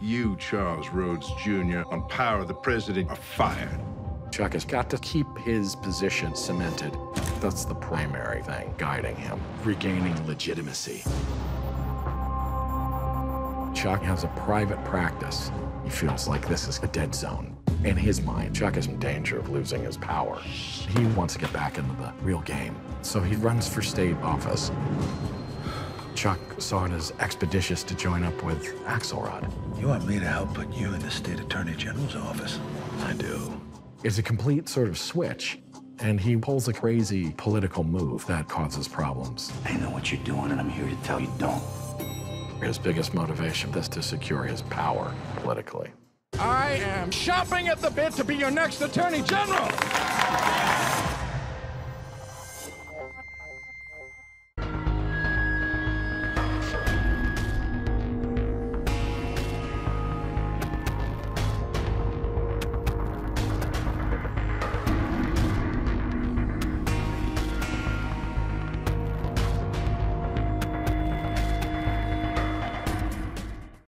You, Charles Rhoades Jr., on power of the president, are fired. Chuck has got to keep his position cemented. That's the primary thing guiding him, regaining legitimacy. Chuck has a private practice. He feels like this is a dead zone. In his mind, Chuck is in danger of losing his power. He wants to get back into the real game, so he runs for state office. Chuck saw it as expeditious to join up with Axelrod. You want me to help put you in the state attorney general's office? I do. It's a complete sort of switch, and he pulls a crazy political move that causes problems. I know what you're doing, and I'm here to tell you don't. His biggest motivation is to secure his power politically. I am shopping at the bit to be your next attorney general.